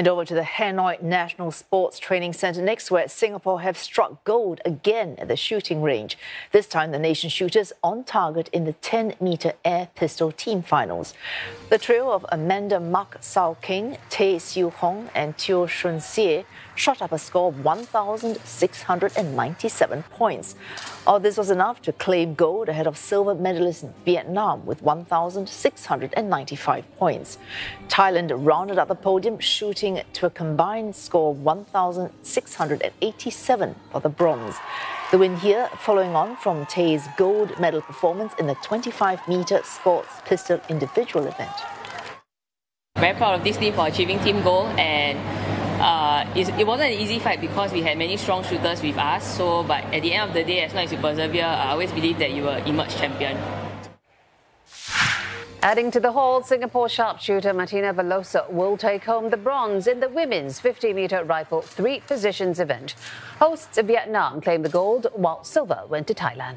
And over to the Hanoi National Sports Training Centre next, where Singapore have struck gold again at the shooting range. This time, the nation shooters on target in the 10-metre air pistol team finals. The trio of Amanda Mak Sao-King, Teh Xiu Hong and Teo Shun Xie shot up a score of 1,697 points. All this was enough to claim gold ahead of silver medalist Vietnam with 1,695 points. Thailand rounded up the podium, shooting to a combined score of 1,687 for the bronze. The win here following on from Tay's gold medal performance in the 25-metre sports pistol individual event. Very proud of this team for achieving team gold, and it wasn't an easy fight because we had many strong shooters with us. But at the end of the day, as long as you persevere, I always believe that you will emerge champion. Adding to the haul, Singapore sharpshooter Martina Veloso will take home the bronze in the women's 50-metre rifle three-positions event. Hosts Vietnam claimed the gold, while silver went to Thailand.